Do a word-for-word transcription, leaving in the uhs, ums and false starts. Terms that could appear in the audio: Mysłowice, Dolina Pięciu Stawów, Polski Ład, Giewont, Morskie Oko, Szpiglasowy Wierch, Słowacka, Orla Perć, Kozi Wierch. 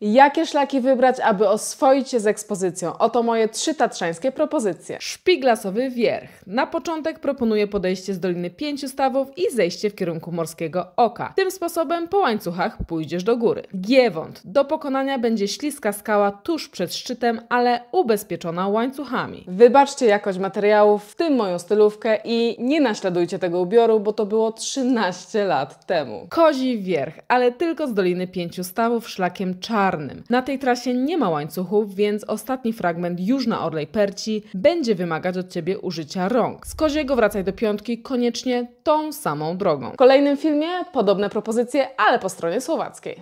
Jakie szlaki wybrać, aby oswoić się z ekspozycją? Oto moje trzy tatrzańskie propozycje. Szpiglasowy Wierch. Na początek proponuję podejście z Doliny Pięciu Stawów i zejście w kierunku Morskiego Oka. Tym sposobem po łańcuchach pójdziesz do góry. Giewont. Do pokonania będzie śliska skała tuż przed szczytem, ale ubezpieczona łańcuchami. Wybaczcie jakość materiałów, w tym moją stylówkę i nie naśladujcie tego ubioru, bo to było trzynaście lat temu. Kozi Wierch, ale tylko z Doliny Pięciu Stawów szlakiem czarnym. Na tej trasie nie ma łańcuchów, więc ostatni fragment już na Orlej Perci będzie wymagać od Ciebie użycia rąk. Z Koziego wracaj do piątki, koniecznie tą samą drogą. W kolejnym filmie podobne propozycje, ale po stronie słowackiej.